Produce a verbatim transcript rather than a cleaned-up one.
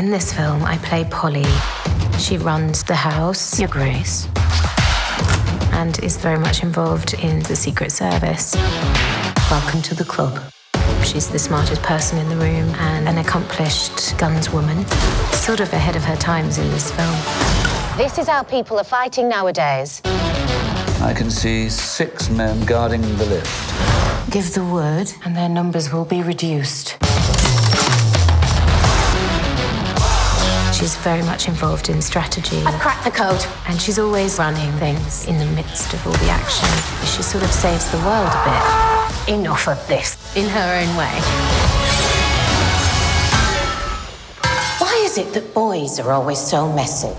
In this film, I play Polly. She runs the house, Your Grace, and is very much involved in the Secret Service. Welcome to the club. She's the smartest person in the room and an accomplished gunswoman, sort of ahead of her times in this film. This is how people are fighting nowadays. I can see six men guarding the lift. Give the word and their numbers will be reduced. She's very much involved in strategy. I've cracked the code. And she's always running things in the midst of all the action. She sort of saves the world a bit. Enough of this. In her own way. Why is it that boys are always so messy?